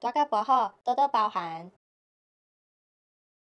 大家不好，多多包涵。